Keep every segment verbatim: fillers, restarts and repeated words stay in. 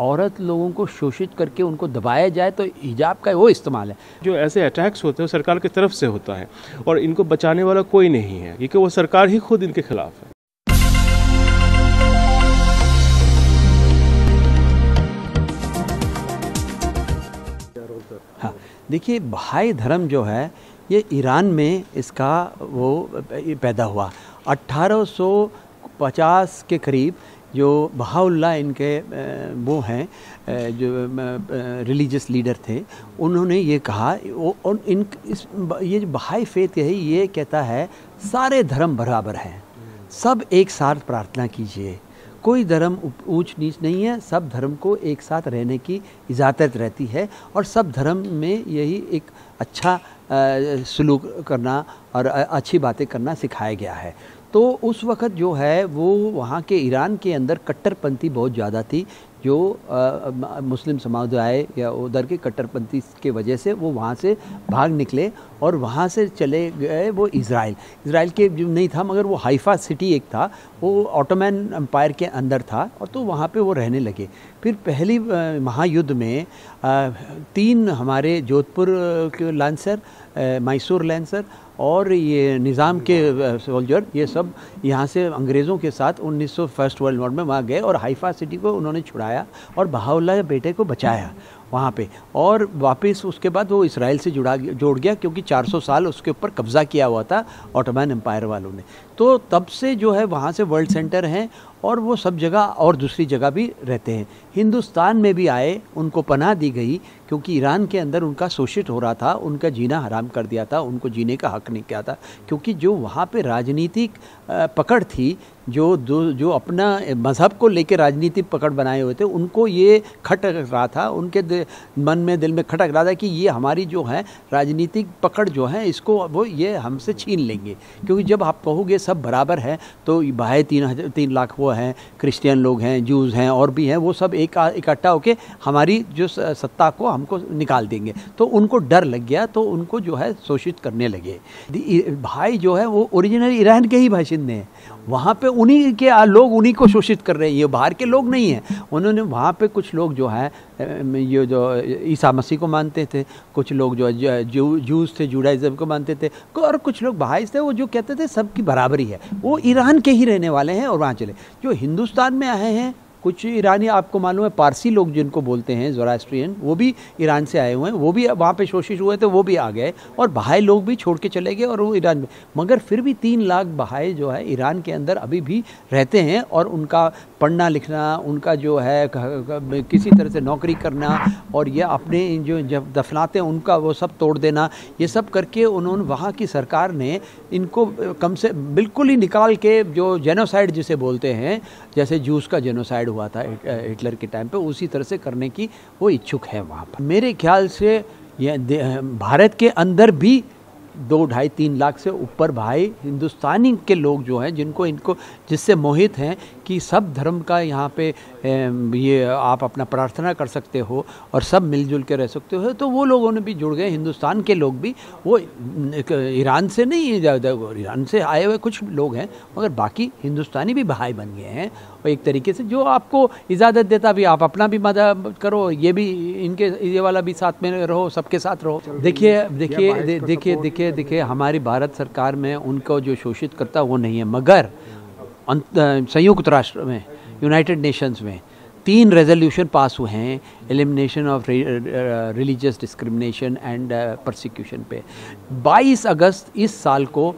औरत लोगों को शोषित करके उनको दबाया जाए तो हिजाब का वो इस्तेमाल है। जो ऐसे अटैक्स होते हैं सरकार की तरफ से होता है और इनको बचाने वाला कोई नहीं है, क्योंकि वो सरकार ही खुद इनके खिलाफ है। हाँ, देखिए बहाई धर्म जो है ये ईरान में इसका वो पैदा हुआ अट्ठारह सौ पचास के करीब। जो बहाउल्लाह इनके वो हैं जो रिलीजियस लीडर थे, उन्होंने ये कहा वो उन इन इस ये जो बहाई फेथ है ये कहता है सारे धर्म बराबर हैं, सब एक साथ प्रार्थना कीजिए, कोई धर्म ऊंच नीच नहीं है, सब धर्म को एक साथ रहने की इजाज़त रहती है और सब धर्म में यही एक अच्छा सलूक करना और अच्छी बातें करना सिखाया गया है। तो उस वक़्त जो है वो वहाँ के ईरान के अंदर कट्टरपंथी बहुत ज़्यादा थी, जो आ, मुस्लिम समुदाय या उधर के कट्टरपंथी के वजह से वो वहाँ से भाग निकले और वहाँ से चले गए वो इज़राइल। इज़राइल के जो नहीं था मगर वो हाइफ़ा सिटी एक था, वो ऑटोमन एम्पायर के अंदर था और तो वहाँ पे वो रहने लगे। फिर पहली महायुद्ध में आ, तीन हमारे जोधपुर के लांसर, मैसूर लैंसर और ये निज़ाम के सोल्जर ये सब यहाँ से अंग्रेज़ों के साथ उन्नीस सौ फर्स्ट वर्ल्ड वॉर में वहाँ गए और हाइफ़ा सिटी को उन्होंने छुड़ाया और बहाउल्लाह के बेटे को बचाया वहाँ पे। और वापस उसके बाद वो इसराइल से जुड़ा जोड़ गया क्योंकि चार सौ साल उसके ऊपर कब्ज़ा किया हुआ था ऑटोमन एम्पायर वालों ने। तो तब से जो है वहाँ से वर्ल्ड सेंटर हैं और वो सब जगह और दूसरी जगह भी रहते हैं। हिंदुस्तान में भी आए, उनको पनाह दी गई क्योंकि ईरान के अंदर उनका शोषित हो रहा था, उनका जीना हराम कर दिया था, उनको जीने का हक नहीं किया था क्योंकि जो वहाँ पे राजनीतिक पकड़ थी, जो जो अपना मज़हब को लेकर राजनीतिक पकड़ बनाए हुए थे, उनको ये खटक रहा था, उनके मन में दिल में खटक रहा था कि ये हमारी जो है राजनीतिक पकड़ जो है इसको वो ये हमसे छीन लेंगे। क्योंकि जब आप कहोगे सब बराबर है तो भाई तीन तीन लाख वो हैं, क्रिश्चियन लोग हैं, जूज़ हैं और भी हैं, वो सब एक इकट्ठा होके हमारी जो सत्ता को हमको निकाल देंगे। तो उनको डर लग गया तो उनको जो है शोषित करने लगे। भाई जो है वो ओरिजिनल ईरान के ही बाशिंदे हैं, वहाँ पे उन्हीं के लोग उन्हीं को शोषित कर रहे हैं, ये बाहर के लोग नहीं हैं। उन्होंने वहाँ पे कुछ लोग जो है ये जो ईसा मसीह को मानते थे, कुछ लोग जो जू जूस थे जुडाइज़म को मानते थे और कुछ लोग बहाई थे वो जो कहते थे सबकी बराबरी है। वो ईरान के ही रहने वाले हैं और वहाँ चले। जो हिंदुस्तान में आए हैं कुछ ईरानी, आपको मालूम है पारसी लोग जिनको बोलते हैं ज़ोरास्ट्रियन, वो भी ईरान से आए हुए हैं, वो भी वहाँ पे शोषित हुए थे, वो भी आ गए और बहाई लोग भी छोड़ के चले गए और वो ईरान में। मगर फिर भी तीन लाख बहाई जो है ईरान के अंदर अभी भी रहते हैं और उनका पढ़ना लिखना, उनका जो है किसी तरह से नौकरी करना और यह अपने जो जब दफनाते हैं उनका वो सब तोड़ देना, ये सब करके उन्होंने वहाँ की सरकार ने इनको कम से बिल्कुल ही निकाल के जो जेनोसाइड जिसे बोलते हैं, जैसे जूस का जेनोसाइड हुआ था हिटलर के टाइम पे, उसी तरह से करने की वो इच्छुक है वहाँ पर। मेरे ख्याल से ये भारत के अंदर भी दो ढाई तीन लाख से ऊपर भाई हिंदुस्तानी के लोग जो हैं जिनको इनको जिससे मोहित हैं कि सब धर्म का यहाँ पे ये आप अपना प्रार्थना कर सकते हो और सब मिलजुल के रह सकते हो, तो वो लोगों ने भी जुड़ गए। हिंदुस्तान के लोग भी वो ईरान से नहीं, ईरान से आए हुए कुछ लोग हैं मगर बाकी हिंदुस्तानी भी भाई बन गए हैं। और एक तरीके से जो आपको इजाज़त देता भी आप अपना भी मदद करो, ये भी इनके ये वाला भी साथ में रहो, सबके साथ रहो। देखिए देखिए देखिए देखिए देखिए हमारी भारत सरकार में उनको जो शोषित करता वो नहीं है, मगर संयुक्त राष्ट्र में, यूनाइटेड नेशंस में तीन रेजोल्यूशन पास हुए हैं elimination of religious discrimination and persecution पे। बाईस अगस्त इस साल को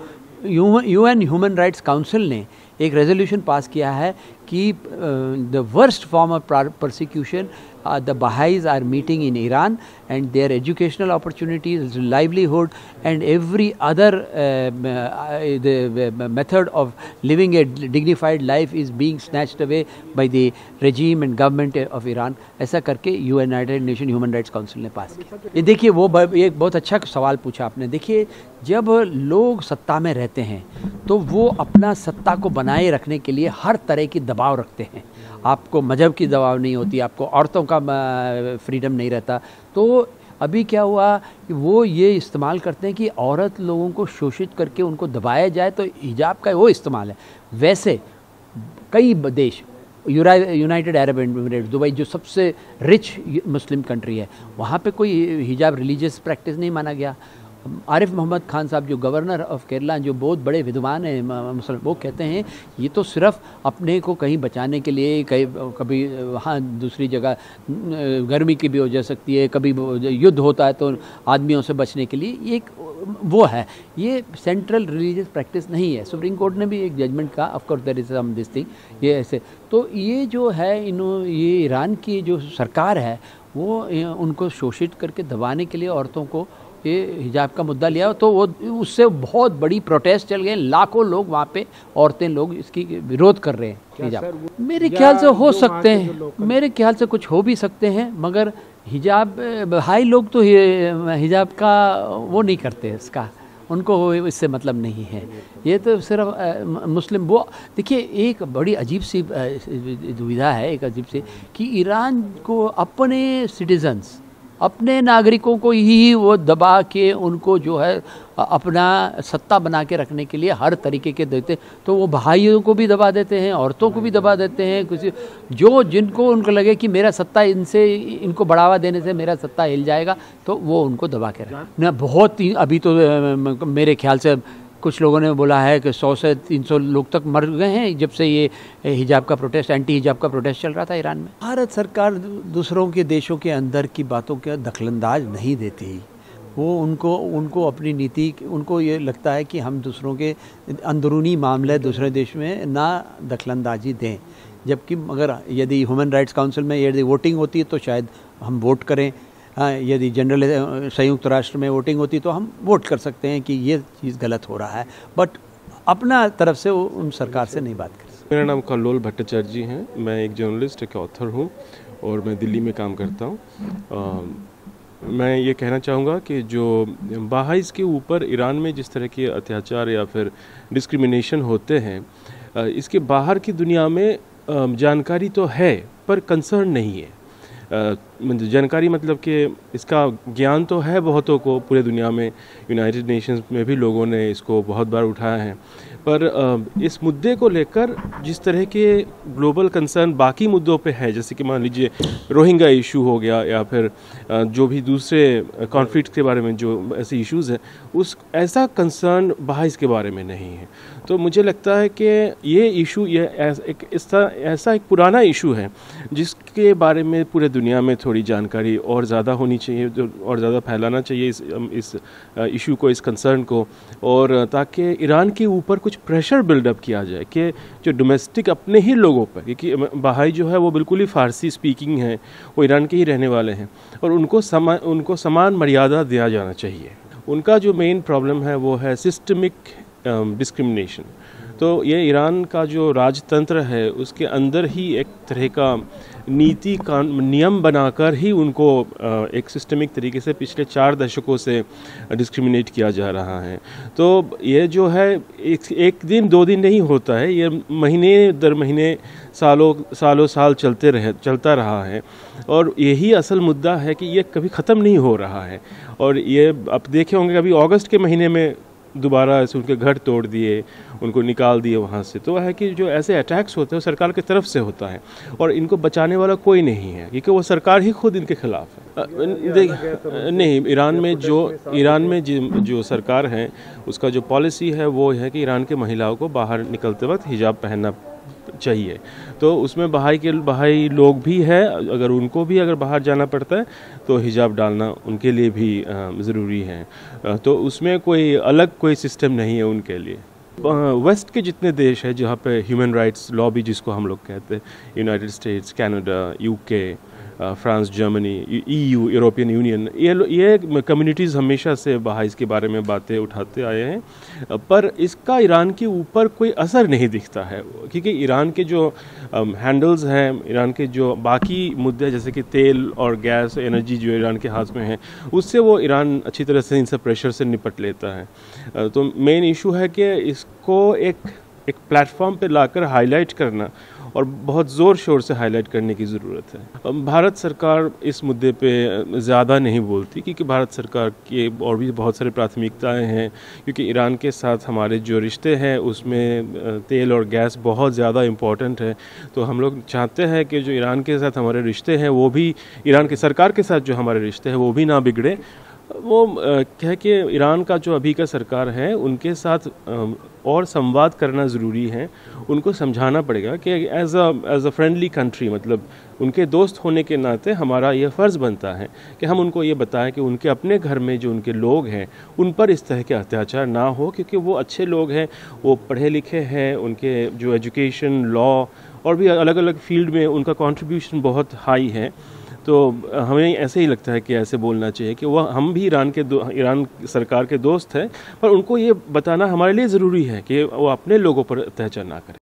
यूएन ह्यूमन राइट्स काउंसिल ने एक रेजोल्यूशन पास किया है कि the worst form of persecution the Baha'is are meeting in Iran and their educational opportunities, livelihood and every other the method of living a dignified life is being snatched away by the regime and government of Iran. ऐसा करके United Nation human rights council ने pass किया। ये देखिए वो एक बहुत अच्छा सवाल पूछा आपने। देखिए जब लोग सत्ता में रहते हैं तो वो अपना सत्ता को बनाए रखने के लिए हर तरह की दबाव रखते हैं। आपको मजहब की दबाव नहीं होती, आपको औरतों का फ्रीडम नहीं रहता। तो अभी क्या हुआ कि वो ये इस्तेमाल करते हैं कि औरत लोगों को शोषित करके उनको दबाया जाए तो हिजाब का वो इस्तेमाल है। वैसे कई देश यूनाइटेड अरब एमिरेट्स, दुबई जो सबसे रिच मुस्लिम कंट्री है, वहाँ पे कोई हिजाब रिलीजियस प्रैक्टिस नहीं माना गया। आरिफ मोहम्मद खान साहब जो गवर्नर ऑफ केरला, जो बहुत बड़े विद्वान हैं मुस्लिम, वो कहते हैं ये तो सिर्फ अपने को कहीं बचाने के लिए, कहीं कभी वहाँ दूसरी जगह गर्मी की भी हो जा सकती है, कभी युद्ध होता है तो आदमियों से बचने के लिए, ये एक वो है, ये सेंट्रल रिलीजियस प्रैक्टिस नहीं है। सुप्रीम कोर्ट ने भी एक जजमेंट कहा, of course there is some this thing, ये ऐसे। तो ये जो है इन ये ईरान की जो सरकार है वो उनको शोषित करके दबाने के लिए औरतों को ये हिजाब का मुद्दा लिया, तो वो उससे बहुत बड़ी प्रोटेस्ट चल गए, लाखों लोग वहाँ पे औरतें लोग इसकी विरोध कर रहे हैं हिजाब। मेरे ख्याल से हो सकते हैं, मेरे ख्याल से कुछ हो भी सकते हैं, मगर हिजाब बहाई लोग तो हिजाब का वो नहीं करते, इसका उनको इससे मतलब नहीं है। ये तो सिर्फ मुस्लिम, वो देखिए एक बड़ी अजीब सी दुविधा है, एक अजीब सी, कि ईरान को अपने सिटीजन्स, अपने नागरिकों को ही वो दबा के उनको जो है अपना सत्ता बना के रखने के लिए हर तरीके के देते, तो वो भाइयों को भी दबा देते हैं, औरतों को भी दबा देते हैं, किसी जो जिनको उनको लगे कि मेरा सत्ता इनसे, इनको बढ़ावा देने से मेरा सत्ता हिल जाएगा, तो वो उनको दबा के रख ना। बहुत ही अभी तो मेरे ख्याल से कुछ लोगों ने बोला है कि सौ से तीन सौ लोग तक मर गए हैं जब से ये हिजाब का प्रोटेस्ट, एंटी हिजाब का प्रोटेस्ट चल रहा था ईरान में। भारत सरकार दूसरों के देशों के अंदर की बातों के दखलंदाज नहीं देती, वो उनको उनको अपनी नीति, उनको ये लगता है कि हम दूसरों के अंदरूनी मामले दूसरे देश में ना दखलंदाजी दें, जबकि मगर यदि ह्यूमन राइट्स काउंसिल में यदि वोटिंग होती है तो शायद हम वोट करें, हाँ, यदि जनरल संयुक्त राष्ट्र में वोटिंग होती तो हम वोट कर सकते हैं कि ये चीज़ गलत हो रहा है, बट अपना तरफ से वो उन सरकार से नहीं बात कर सकते। मेरा नाम कल्लोल भट्टाचार्य जी हैं, मैं एक जर्नलिस्ट, एक ऑथर हूँ और मैं दिल्ली में काम करता हूँ। मैं ये कहना चाहूँगा कि जो बहाईज़ के ऊपर ईरान में जिस तरह के अत्याचार या फिर डिस्क्रिमिनेशन होते हैं, इसके बाहर की दुनिया में जानकारी तो है पर कंसर्न नहीं है। जानकारी मतलब कि इसका ज्ञान तो है बहुतों को, पूरे दुनिया में यूनाइटेड नेशंस में भी लोगों ने इसको बहुत बार उठाया है, पर इस मुद्दे को लेकर जिस तरह के ग्लोबल कंसर्न बाकी मुद्दों पे है, जैसे कि मान लीजिए रोहिंग्या इशू हो गया या फिर जो भी दूसरे कॉन्फ्लिक्ट के बारे में जो ऐसे इश्यूज़ हैं, उस ऐसा कंसर्न बहाईज़ के बारे में नहीं है। तो मुझे लगता है कि ये इशू ये एक ऐसा एक पुराना इशू है जिसके बारे में पूरे दुनिया में थोड़ी जानकारी और ज़्यादा होनी चाहिए, जो और ज़्यादा फैलाना चाहिए इस इस इशू को, इस कंसर्न को, और ताकि ईरान के ऊपर कुछ प्रेशर बिल्डअप किया जाए कि जो डोमेस्टिक अपने ही लोगों पर, क्योंकि बहाई जो है वो बिल्कुल ही फ़ारसी स्पीकिंग है, वो ईरान के ही रहने वाले हैं और उनको समा उनको समान मर्यादा दिया जाना चाहिए। उनका जो मेन प्रॉब्लम है वो है सिस्टमिक डिस्क्रिमिनेशन, तो ये ईरान का जो राजतंत्र है उसके अंदर ही एक तरह का नीति का नियम बनाकर ही उनको एक सिस्टमिक तरीके से पिछले चार दशकों से डिस्क्रिमिनेट किया जा रहा है। तो ये जो है एक, एक दिन दो दिन नहीं होता है, ये महीने दर महीने सालों सालों साल चलते रहे चलता रहा है और यही असल मुद्दा है कि ये कभी ख़त्म नहीं हो रहा है। और ये आप देखे होंगे कभी अगस्त के महीने में दोबारा ऐसे उनके घर तोड़ दिए, उनको निकाल दिए वहाँ से, तो है कि जो ऐसे अटैक्स होते हैं वो सरकार की तरफ से होता है और इनको बचाने वाला कोई नहीं है, क्योंकि वो सरकार ही खुद इनके खिलाफ है। नहीं, ईरान में जो ईरान में जो सरकार है उसका जो पॉलिसी है वो है कि ईरान के महिलाओं को बाहर निकलते वक्त हिजाब पहनना चाहिए, तो उसमें बहाई के बहाई लोग भी हैं, अगर उनको भी अगर बाहर जाना पड़ता है तो हिजाब डालना उनके लिए भी ज़रूरी है, तो उसमें कोई अलग कोई सिस्टम नहीं है उनके लिए। वेस्ट के जितने देश हैं जहाँ पे ह्यूमन राइट्स लॉबी जिसको हम लोग कहते हैं, United States, Canada, UK, France, Germany, EU, European Union, ये ये कम्युनिटीज़ हमेशा से बहाईज़ के बारे में बातें उठाते आए हैं, पर इसका ईरान के ऊपर कोई असर नहीं दिखता है, क्योंकि ईरान के जो हैंडल्स हैं, ईरान के जो बाकी मुद्दे जैसे कि तेल और गैस, एनर्जी जो ईरान के हाथ में है, उससे वो ईरान अच्छी तरह से इन सब प्रेशर से निपट लेता है। तो मेन इशू है कि इसको एक एक प्लेटफॉर्म पर लाकर हाईलाइट करना और बहुत ज़ोर शोर से हाईलाइट करने की ज़रूरत है। भारत सरकार इस मुद्दे पे ज़्यादा नहीं बोलती क्योंकि भारत सरकार के और भी बहुत सारी प्राथमिकताएं हैं, क्योंकि ईरान के साथ हमारे जो रिश्ते हैं उसमें तेल और गैस बहुत ज़्यादा इम्पॉर्टेंट है। तो हम लोग चाहते हैं कि जो ईरान के साथ हमारे रिश्ते हैं वो भी, ईरान की सरकार के साथ जो हमारे रिश्ते हैं वो भी ना बिगड़े। वो कह कि ईरान का जो अभी का सरकार है उनके साथ और संवाद करना ज़रूरी है, उनको समझाना पड़ेगा कि as a as a friendly country, मतलब उनके दोस्त होने के नाते हमारा यह फ़र्ज़ बनता है कि हम उनको ये बताएं कि उनके अपने घर में जो उनके लोग हैं उन पर इस तरह के अत्याचार ना हो, क्योंकि वो अच्छे लोग हैं, वो पढ़े लिखे हैं, उनके जो एजुकेशन, लॉ और भी अलग अलग फील्ड में उनका कॉन्ट्रीब्यूशन बहुत हाई है। तो हमें ऐसे ही लगता है कि ऐसे बोलना चाहिए कि वह हम भी ईरान के ईरान सरकार के दोस्त हैं, पर उनको ये बताना हमारे लिए ज़रूरी है कि वो अपने लोगों पर अत्याचार ना करें।